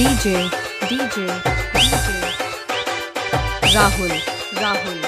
DJ Rahul. DJ Rahul.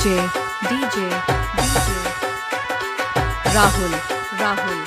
DJ Rahul. DJ Rahul.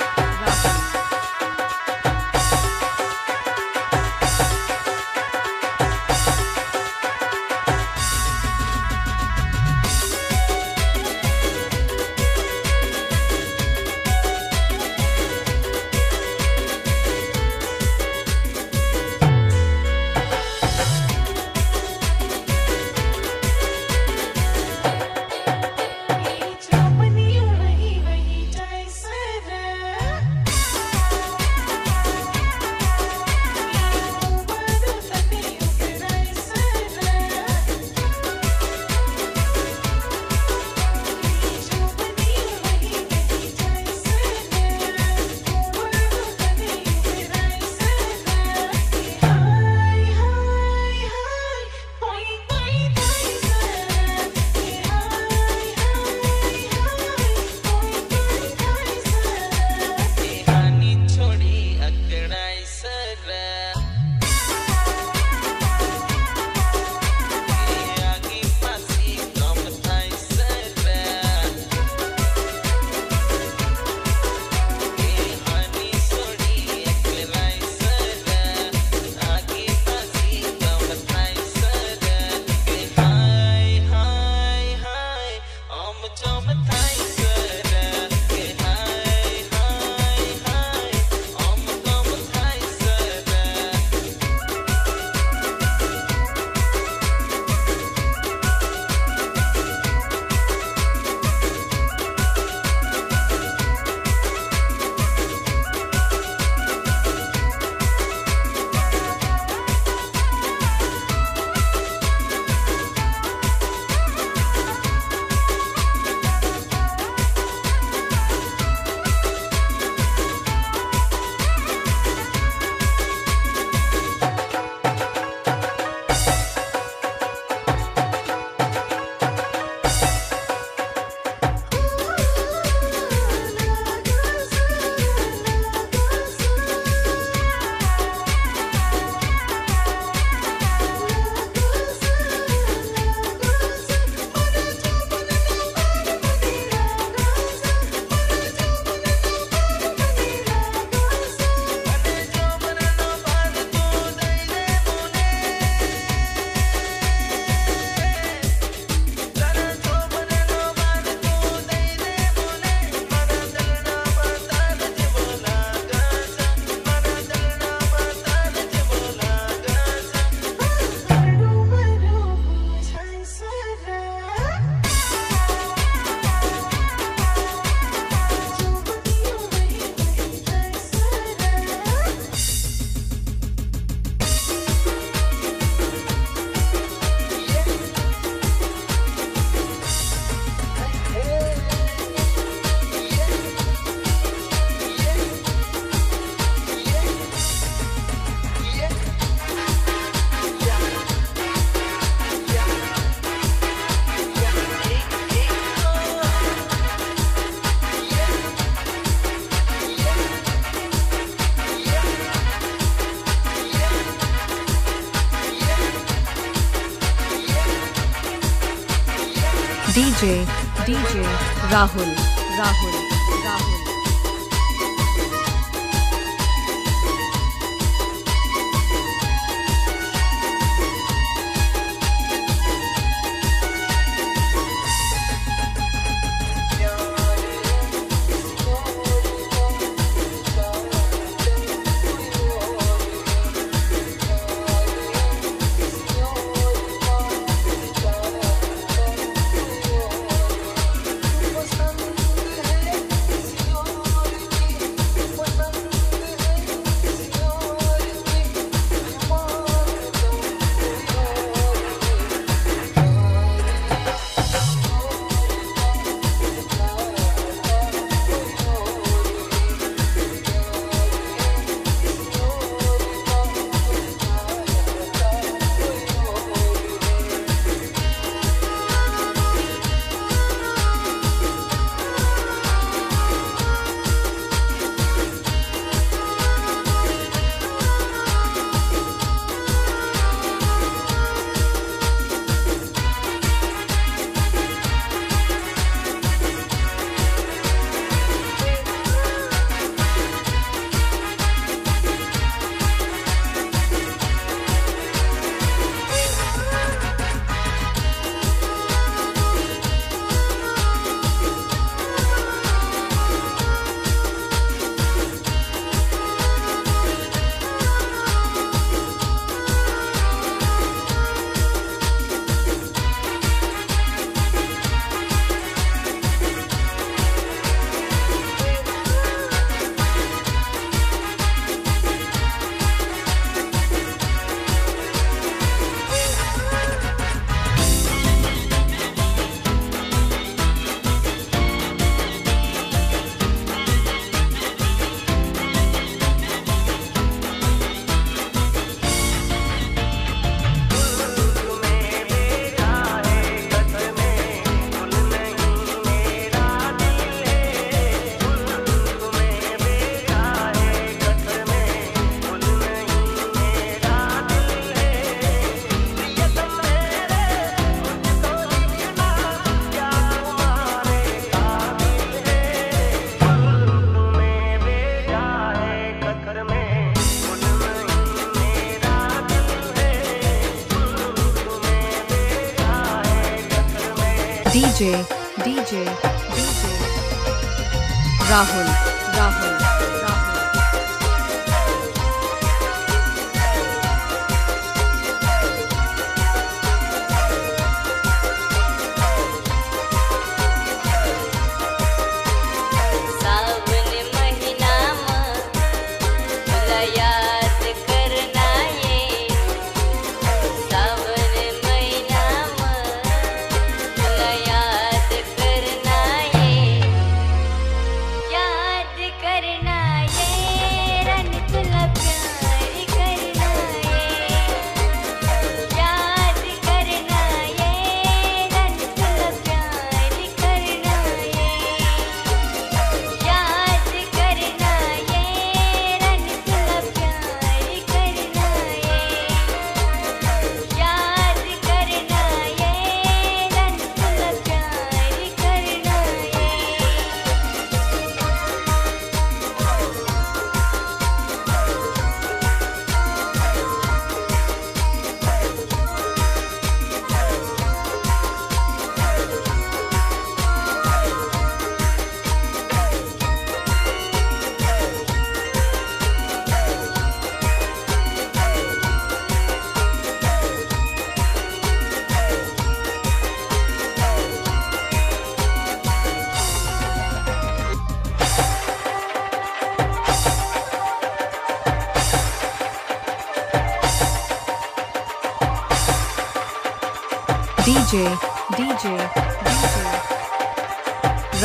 DJ Rahul.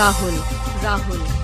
DJ Rahul.